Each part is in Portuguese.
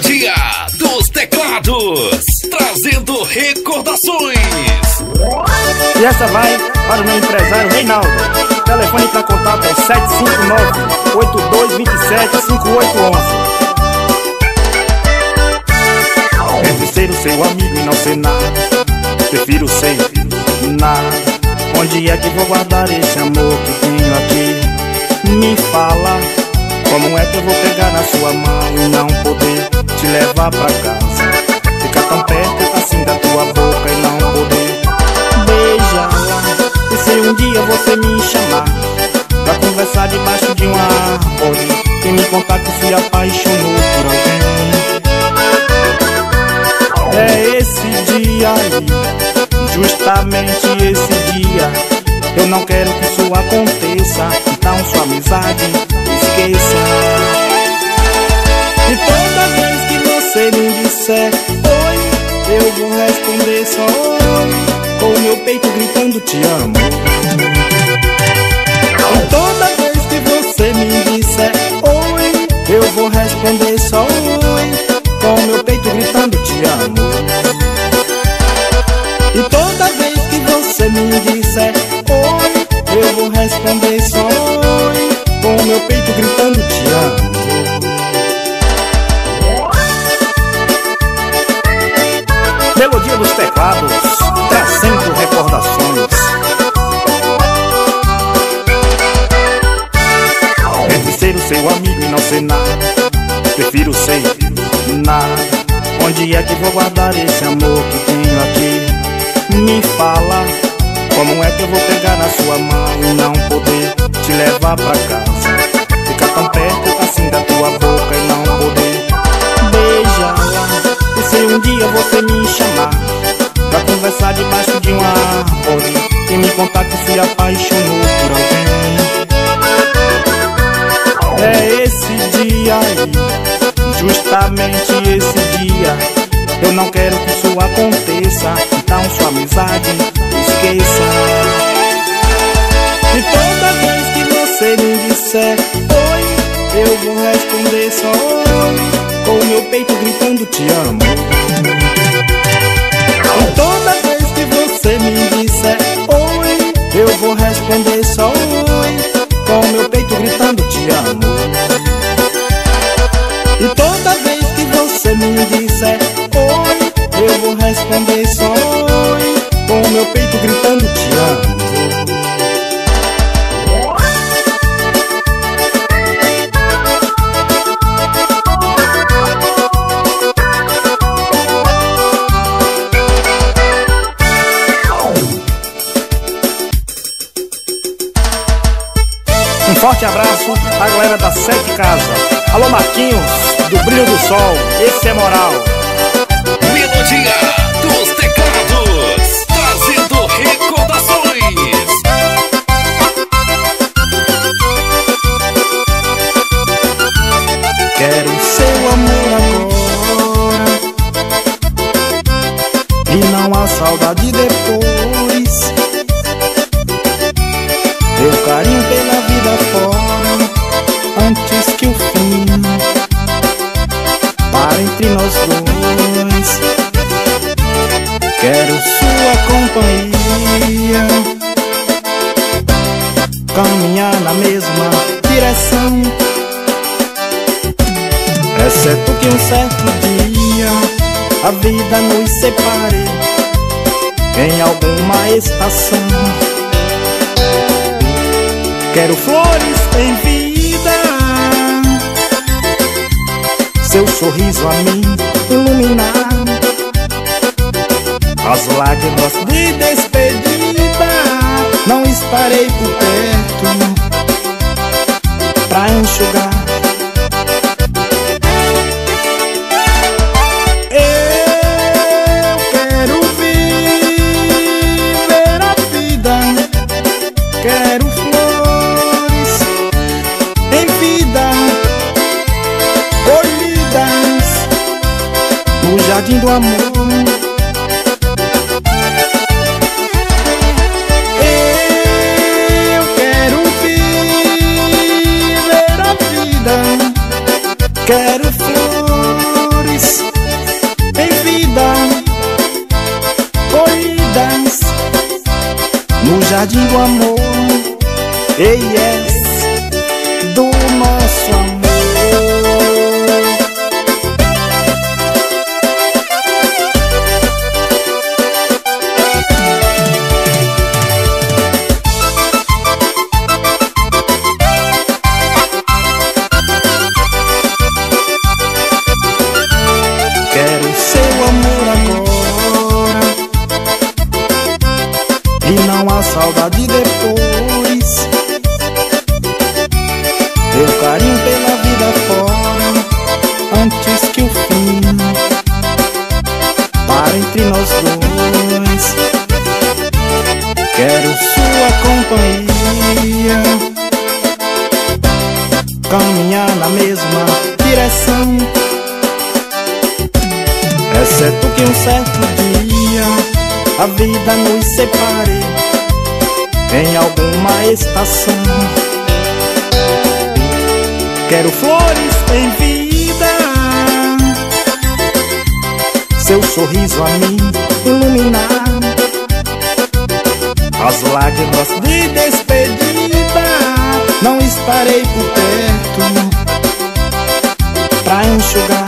Melodia dos Teclados, trazendo recordações. E essa vai para o meu empresário Reinaldo. Telefone para contato é 759-8227-5811. Prefiro ser o seu amigo e não ser nada. Prefiro ser nada. Onde é que vou guardar esse amor que tenho aqui? Me fala, como é que eu vou pegar na sua mão e não poder te levar pra casa? Ficar tão perto assim da tua boca e não poder beijá-la. E se um dia você me chamar pra conversar debaixo de uma árvore e me contar que se apaixonou por alguém? É esse dia aí, justamente esse dia. Eu não quero que isso aconteça, então sua amizade esqueça. E toda vez que você me disser oi, eu vou responder só oi, com o meu peito gritando te amo. E toda vez que você me disser oi, eu vou responder só oi, com o meu peito gritando te amo. E toda vez que você me disser oi, eu vou responder só oi, com o meu peito gritando te amo. Melodia dos Teclados, trazendo recordações. Entre ser o seu amigo e não ser nada, prefiro ser nada. Onde é que vou guardar esse amor que tenho aqui? Me fala, como é que eu vou pegar na sua mão e não poder te levar pra casa? Ficar tão perto assim da tua boca e não poder beijá-la. E se um dia você me chamar pra conversar debaixo de uma árvore e me contar que se apaixonou por alguém? É esse dia aí, justamente esse dia. Eu não quero que isso aconteça, então sua amizade esqueça. E toda vez que você me disser oi, eu vou responder só oi, com o meu peito gritando te amo. E toda vez que você me disser oi, eu vou responder só oi, com o meu peito gritando te amo. E toda vez que você me disser oi, eu vou responder só oi, com o meu peito gritando te amo. Forte abraço à galera da Sete Casa. Alô Marquinhos, do Brilho do Sol, esse é moral. Melodia dos Teclados, trazendo recordações. Quero seu amor agora e não a saudade depois. Meu carinho pela fora, antes que o fim pare entre nós dois. Quero sua companhia, caminhar na mesma direção, exceto que um certo dia a vida nos separe em alguma estação. Quero flores em vida, seu sorriso a mim iluminar, as lágrimas de despedida. Não estarei por perto pra enxugar. Eu quero viver a vida, quero jardim do amor. Eu quero viver a vida, quero flores jardim do amor. Ei, yes, do nosso amor. Saudade depois, meu carinho pela vida fora, antes que o fim pare entre nós dois. Quero sua companhia, caminhar na mesma direção, exceto que um certo dia a vida nos separe em alguma estação. Quero flores em vida, seu sorriso a mim iluminar, as lágrimas de despedida. Não estarei por perto pra enxugar.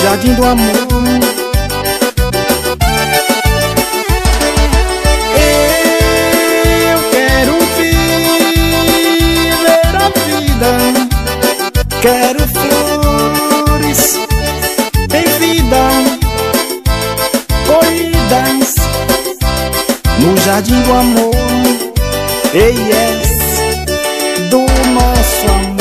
Jardim do amor. Eu quero viver a vida, quero flores em vida, colhidas no jardim do amor. Ei, yes, do nosso amor.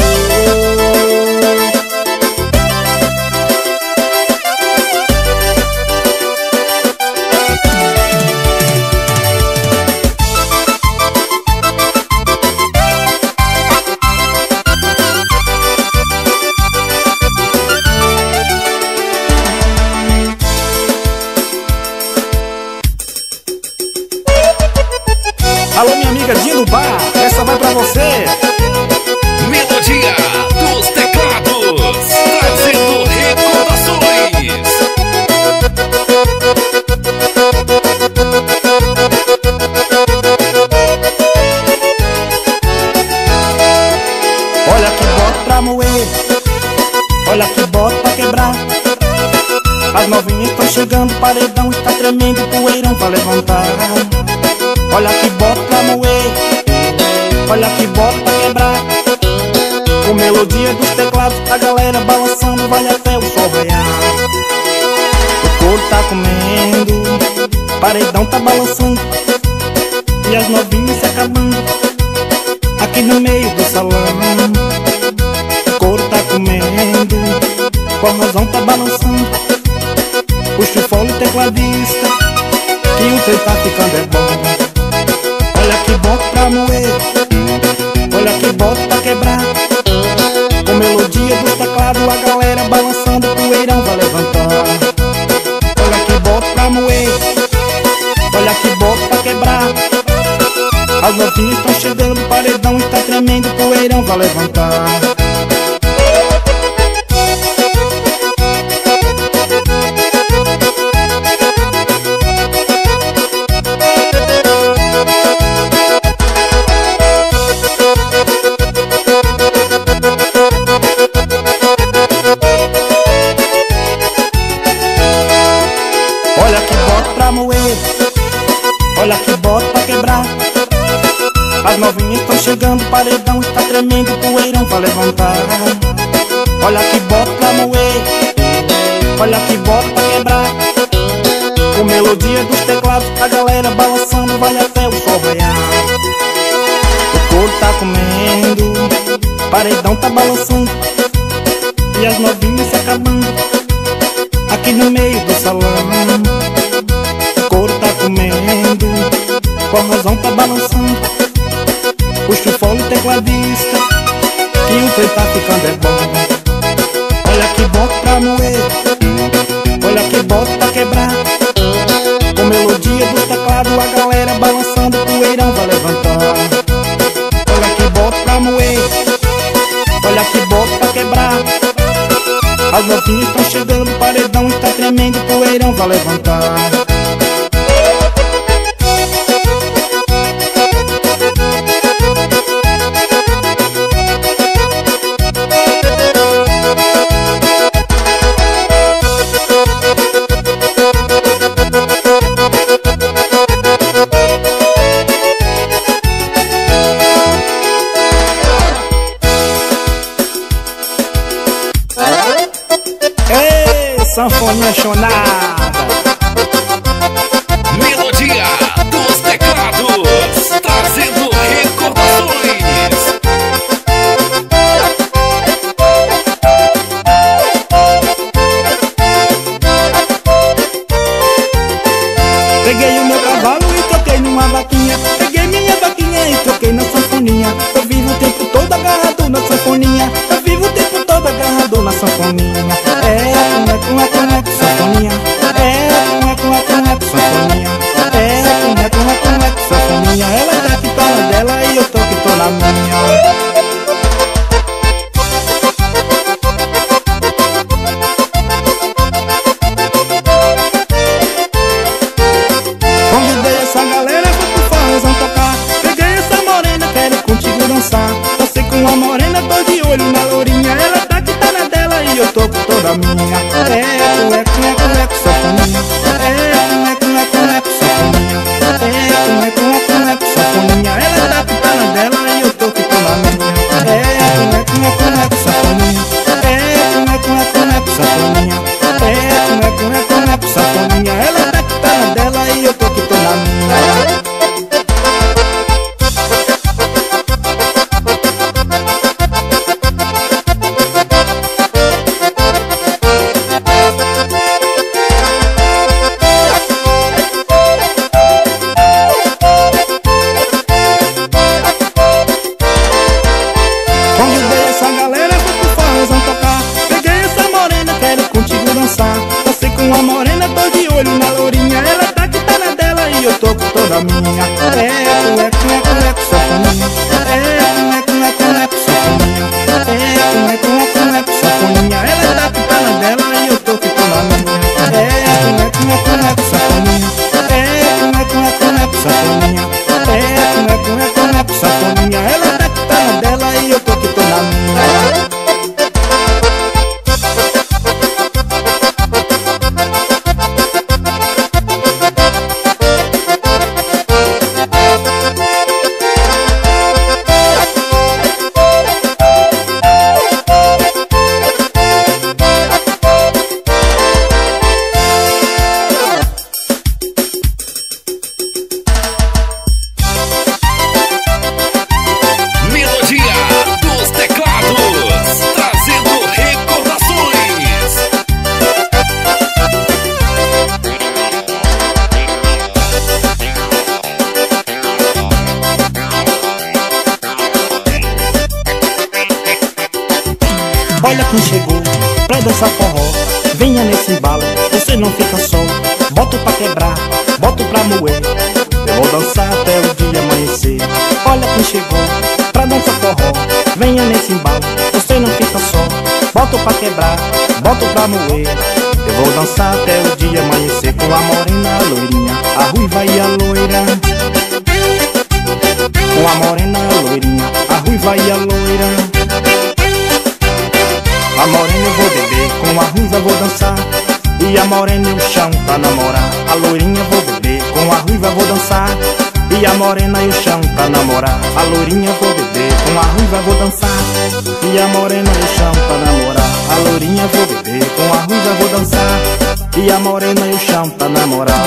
Melodia dos Teclados, trazendo recordações. Olha que bota pra moer, olha que bota pra quebrar. As novinhas estão chegando, o paredão está tremendo, o poeirão vai levantar. Olha que bota pra moer, olha que bota pra quebrar. Com melodia dos teclados, a galera balançando, vai até o sol raiar. O couro tá comendo, o paredão tá balançando, e as novinhas se acabando aqui no meio do salão. O couro tá comendo, o forrozão tá balançando. Puxa o fole tecladista, que o trem tá ficando é bom. Olha que bota pra moer, olha que bota pra quebrar. Com melodia dos teclados, a galera balançando, o poeirão vai levantar. Olha que bota pra moer, olha que bota pra quebrar. As novinhas estão chegando, o paredão está tremendo, o poeirão vai levantar. Olha que bota pra quebrar. As novinhas estão chegando, o paredão está tremendo, o poeirão vai levantar. Olha que bota pra moer, olha que bota pra quebrar. Com melodia dos teclados, a galera balançando, vai até o sol raiar. O couro tá comendo, o paredão tá balançando, e as novinhas se acabando aqui no meio do salão. O forrozão tá balançando, puxa o fole tecladista, que o trem tá ficando é bom. Olha que bota pra moer, olha que bota pra quebrar. teclado, a galera balançando, o poeirão vai levantar. Olha que bota pra moer, olha que bota pra quebrar. As novinhas estão chegando, o paredão está tremendo, o poeirão vai levantar. Sanfona chonada, Melodia dos Teclados, trazendo recordações. Peguei o meu cavalo e troquei numa vaquinha, peguei minha vaquinha e troquei na sanfoninha. Eu vivo o tempo todo agarrado na sanfoninha, eu vivo o tempo todo agarrado na sanfoninha. Olha quem chegou pra dançar forró, venha nesse embalo, você não fica só. Boto pra quebrar, boto pra moer, eu vou dançar até o dia amanhecer. Olha quem chegou pra dançar forró, venha nesse embalo, você não fica só. Boto pra quebrar, boto pra moer, eu vou dançar até o dia amanhecer. Com a morena, a loirinha, a ruiva e a loira. Com a morena, a loirinha, a ruiva e a loira. A morena eu vou beber, com a ruiva vou dançar, e a morena eu chamo pra namorar. A loirinha eu vou beber, com a ruiva vou dançar, e a morena eu chamo pra namorar. A loirinha eu vou beber, com a ruiva vou dançar, e a morena eu chamo pra namorar. A loirinha eu vou beber, com a ruiva vou dançar, e a morena eu chamo pra namorar.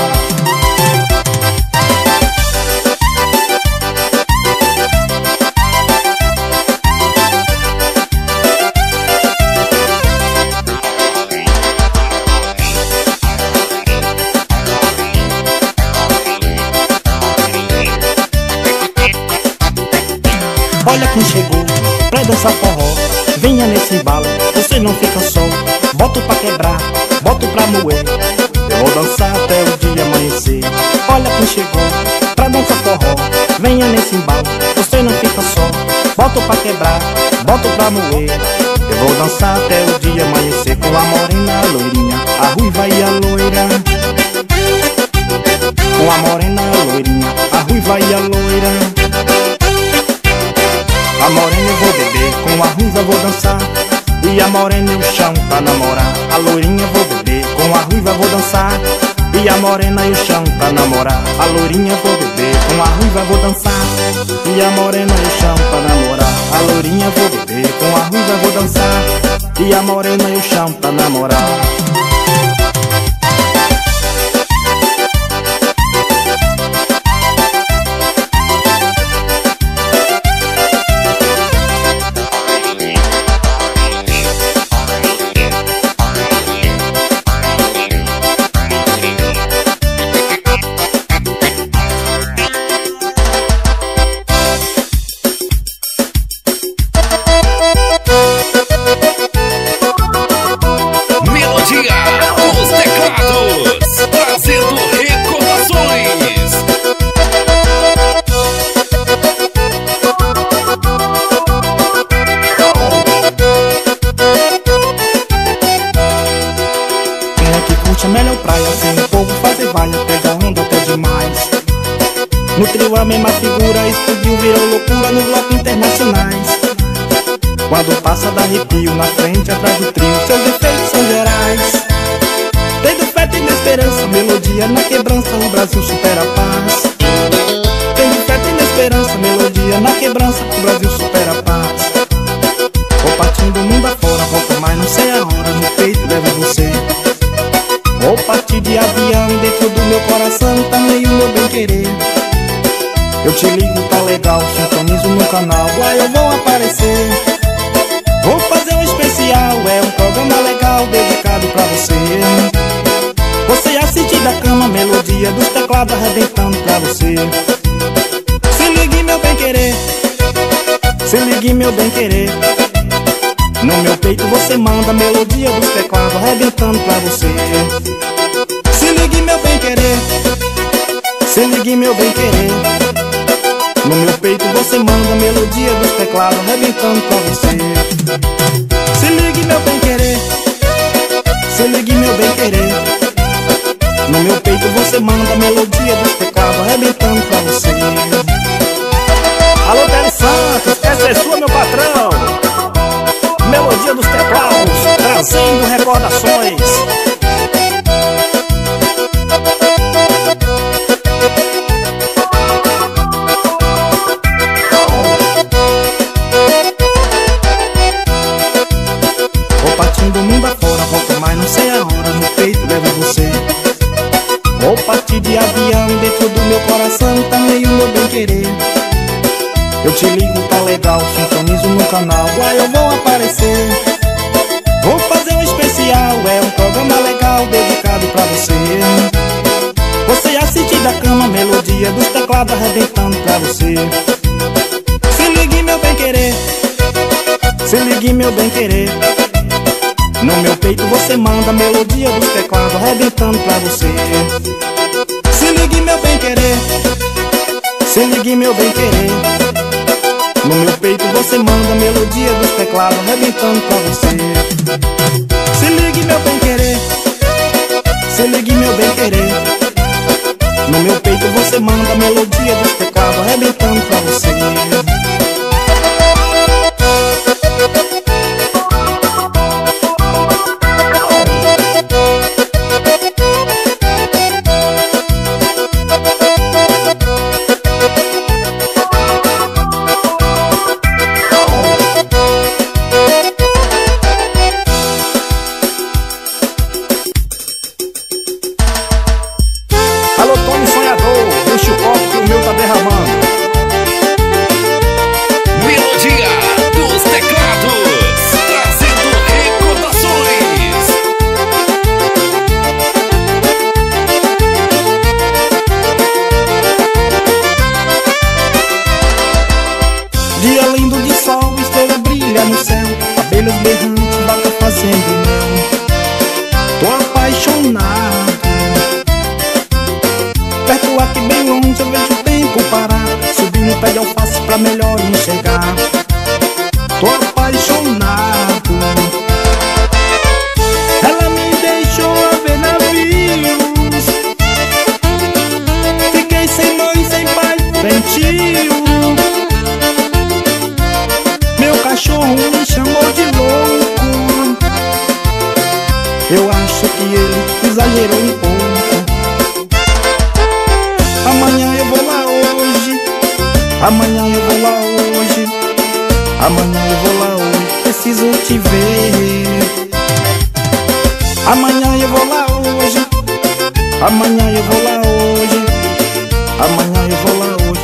Olha quem chegou pra dançar forró, venha nesse embalo, você não fica só. Boto pra quebrar, boto pra moer, eu Vou dançar até o dia amanhecer. Olha quem chegou pra dançar forró. Venha nesse embalo, você não fica só. Boto pra quebrar, boto pra moer. Eu vou dançar até o dia amanhecer com a morena, a loirinha, a ruiva e a loira. Com a morena, a loirinha, a ruiva e a loira. A morena eu vou beber, com a ruiva vou dançar. E a morena eu chamo pra namorar. A loirinha eu vou beber, com a ruiva vou dançar. E a morena eu chamo pra namorar. A loirinha eu vou beber, com a ruiva vou dançar. E a morena eu chamo pra namorar. A loirinha eu vou beber, com a ruiva vou dançar. E a morena eu chamo pra namorar. No trio a mesma figura explodiu, virou loucura nos blocos internacionais. Quando passa dá arrepio na frente, atrás do trio, seus efeitos são gerais. Tendo fé, tendo esperança, melodia na quebrança, o Brasil supera a paz. Tendo fé, tendo esperança, melodia na quebrança, o Brasil supera a paz. Vou partindo o mundo afora, volto mais não sei a hora, no peito levo você. Vou partir de avião, dentro do meu coração também o meu bem querer. Eu te ligo, tá legal, sintonizo no canal, lá eu vou aparecer. Vou fazer um especial, é um programa legal dedicado pra você. Você assiste da cama, melodia dos teclados arrebentando pra você. Se ligue, meu bem querer. Se ligue, meu bem querer. No meu peito você manda, melodia dos teclados arrebentando pra você. Se ligue, meu bem querer. Se ligue, meu bem querer. No meu peito você manda, melodia dos teclados arrebentando pra você. Se ligue, meu bem querer. Se ligue, meu bem querer. No meu peito você manda, melodia dos teclados arrebentando pra você. Alô, Tierry Santos, essa é sua, meu patrão. Melodia dos teclados, trazendo recordações. De avião, dentro do meu coração também o meu bem querer. Eu te ligo, tá legal, sintonizo no canal, lá eu vou aparecer. Vou fazer um especial, é um programa legal dedicado pra você. Você assiste da cama, melodia dos teclados arrebentando pra você. Se ligue, meu bem querer. Se ligue, meu bem querer. No meu peito você manda, melodia dos teclados arrebentando pra você. Se ligue, meu bem querer. Se ligue, meu bem querer. No meu peito você manda, melodia dos teclados arrebentando pra você. Se ligue, meu bem querer. Se ligue, meu bem querer. No meu peito você manda, melodia dos teclados arrebentando pra você. tô apaixonado. Ela me deixou a ver navios, fiquei sem mãe, sem pai, sem tio. Meu cachorro me chamou de louco, eu acho que ele exagerou um pouco. Amanhã eu vou lá hoje, amanhã eu vou lá hoje, amanhã eu vou lá hoje, preciso te ver. Amanhã eu vou lá hoje, amanhã eu vou lá hoje, amanhã eu vou lá hoje,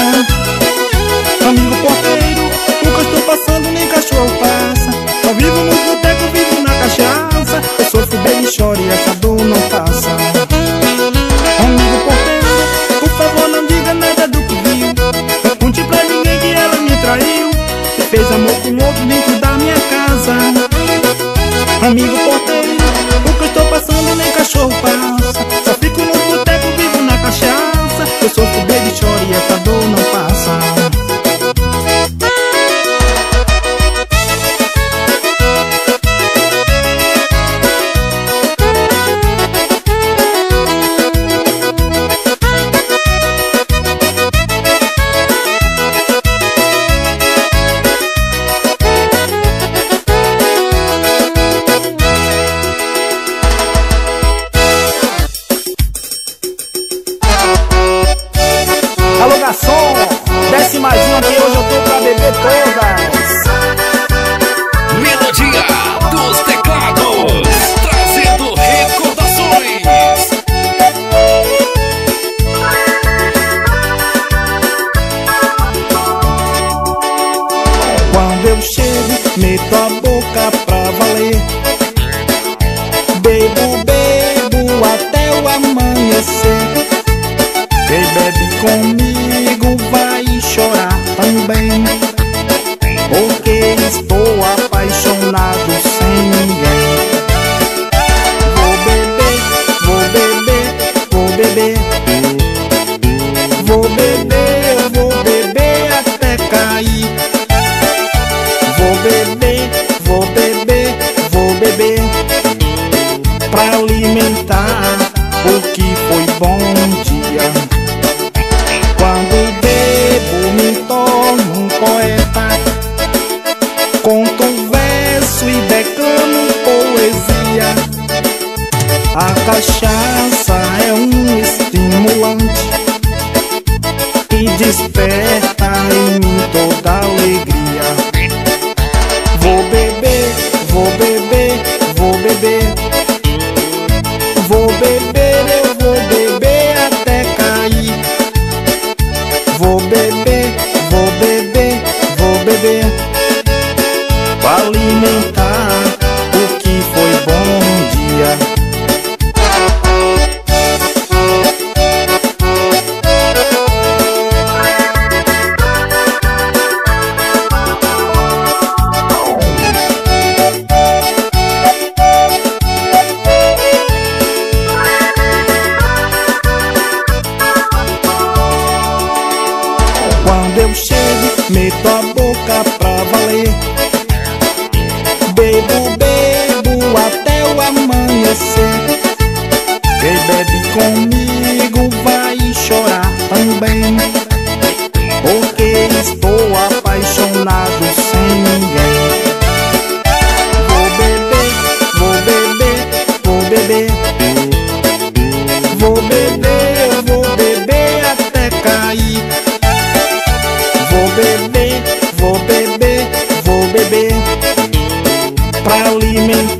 Amigo porteiro, o que eu estou passando nem cachorro passa. Só vivo no boteco, vivo na cachaça. Eu sofro, bebo e choro e essa dor não passa. Amigo porteiro, por favor não diga nada do que viu. Não conte pra ninguém que ela me traiu. E fez amor com outro dentro da minha casa. Amigo porteiro, o que eu estou passando nem cachorro passa. Só fico no boteco, vivo na cachaça. Eu sofro, bebo e choro e essa dor não passa. Bebo, bebo até o amanhecer.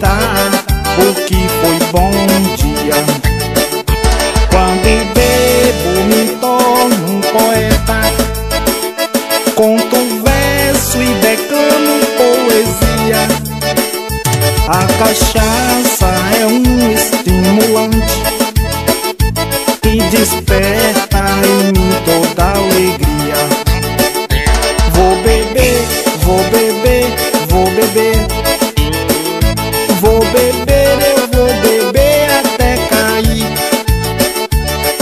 acreditar, porque foi bom dia. Quando bebo me torno um poeta, conto verso e declamo poesia. A cachaça é um estimulante que desperta em mim toda alegria. Vou beber, vou beber, vou beber, vou beber, eu vou beber até cair.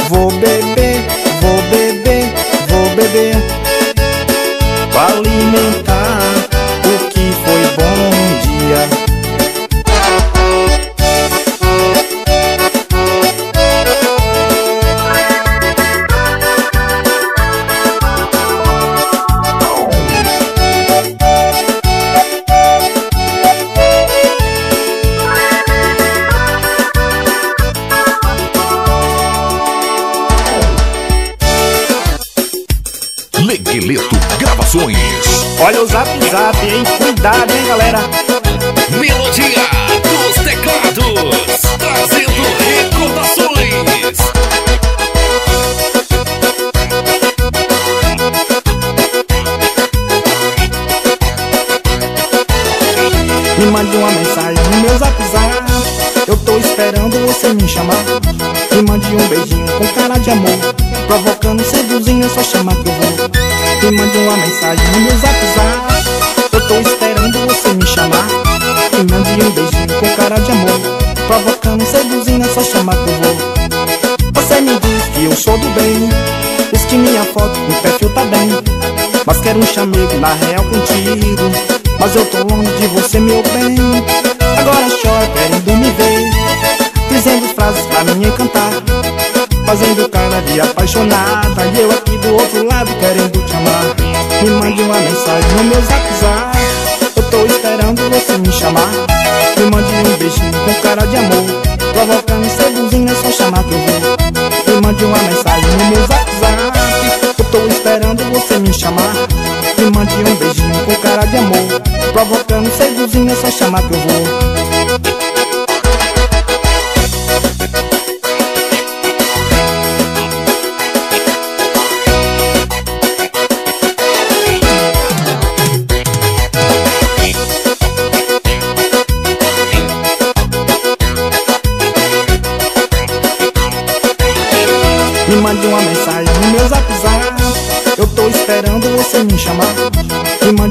Vou beber, vou beber, vou beber, pra alimentar o que foi bom dia. Olha o zap zap, hein? Cuidado, hein, galera? Melodia dos Teclados, trazendo recordações. Me mande uma mensagem no meu zap zap, eu tô esperando você me chamar. Me mande um beijinho com cara de amor, provocando, seduzindo, só chamar que eu vou. Me mande uma mensagem no meu zap zap, eu tô esperando você me chamar. Me mande um beijinho com cara de amor, provocando, seduzindo, é só chamar que eu vou. Você me diz que eu sou do bem, diz que minha foto no perfil tá bem, mas quero um chamego na real contigo, mas eu tô longe de você, meu bem. Agora chora querendo me ver, dizendo frases pra me encantar, fazendo cara de apaixonada, e eu aqui do outro lado querendo te amar. Me mande uma mensagem no meu zap zap, eu tô esperando você me chamar. Me mande um beijinho com cara de amor, provocando, seduzindo, é só chamar que eu vou. Me mande uma mensagem no meu zap zap, eu tô esperando você me chamar. Me mande um beijinho com cara de amor, provocando, seduzindo, é só chamar que eu vou. Me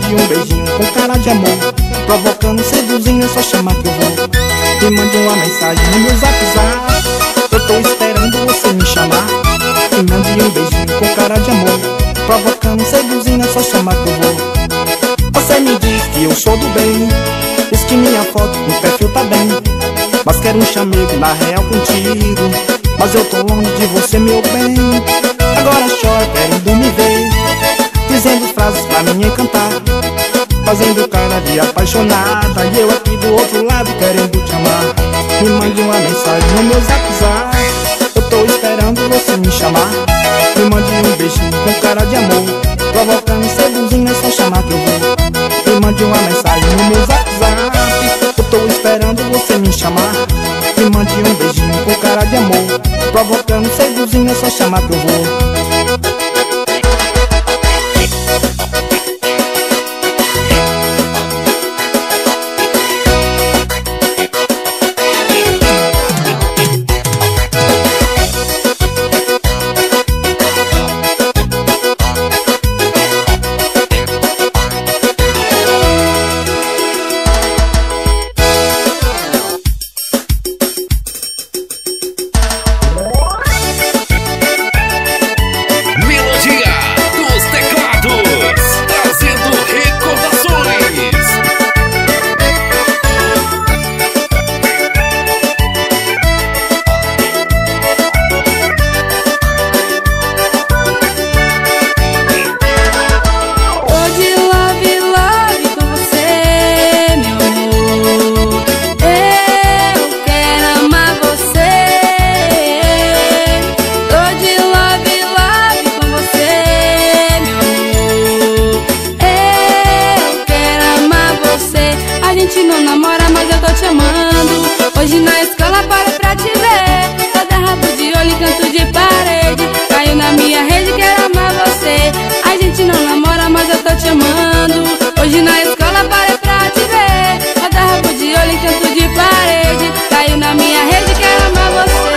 mande um beijinho com cara de amor, provocando, seduzindo, é só chamar que eu vou. Me mande uma mensagem no meu zap zap, eu tô esperando você me chamar. Me mande um beijinho com cara de amor, provocando, seduzindo, é só chamar que eu vou. Você me diz que eu sou do bem, diz que minha foto no perfil tá bem, mas quero um chamego na real contigo, mas eu tô longe de você, meu bem. Agora chora querendo me ver, dizendo frases pra me encantar, fazendo cara de apaixonada, e eu aqui do outro lado querendo te amar. Me mande uma mensagem no meu zap zap, eu tô esperando você me chamar. Me mande um beijinho com cara de amor, provocando, seduzindo, é só chamar que eu vou. Me mande uma mensagem no meu zap zap, eu tô esperando você me chamar. Me mande um beijinho com cara de amor, provocando, seduzindo, é só chamar que eu vou. gente não namora, mas eu tô te amando. Hoje na escola paro pra te ver, toda rabo de olho e canto de parede. Caiu na minha rede, quero amar você. A gente não namora, mas eu tô te amando. Hoje na escola paro pra te ver, toda rabo de olho e canto de parede. Caiu na minha rede, quero amar você.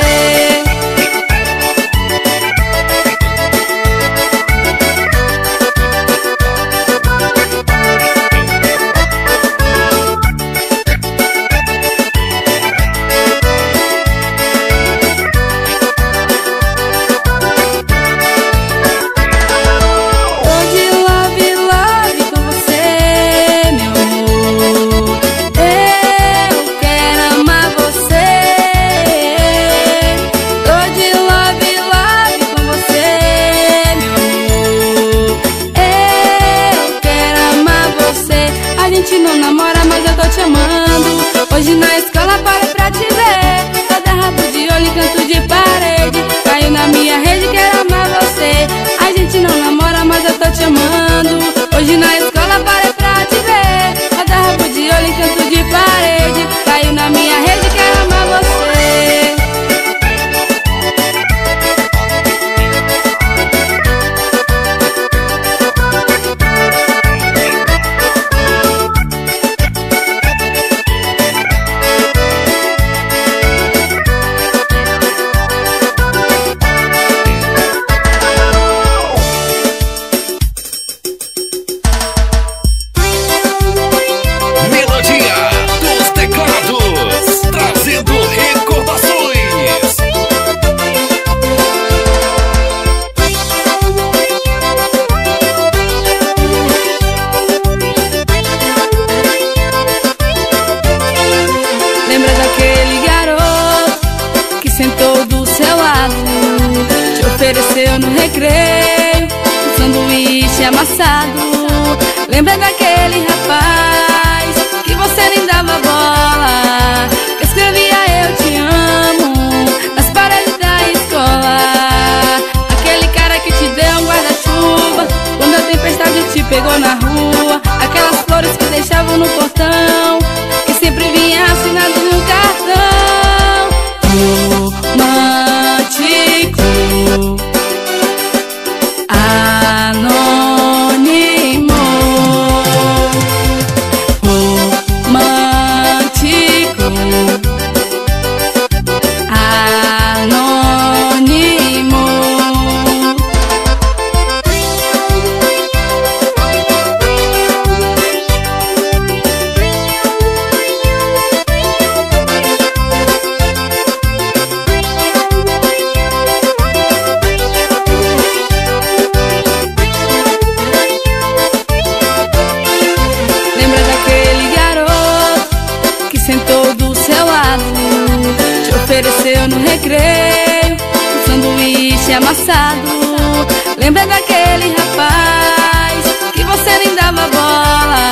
Hoje na escola paro pra te ver, toda rabo de olho e canto de parede. Caiu na minha rede, quero amar você. A gente não namora, mas eu tô te amando. Hoje na escola paro pra te ver, toda rabo de olho e canto de parede. Caiu na minha rede, quero amar você. Lembra daquele rapaz que você nem dava bola, que escrevia eu te amo nas paredes da escola? Aquele cara que te deu um guarda-chuva quando a tempestade te pegou na rua. Aquelas flores que deixavam no portão, que sempre vinha assinado no cartão. Romântico, lembra daquele rapaz que você nem dava bola,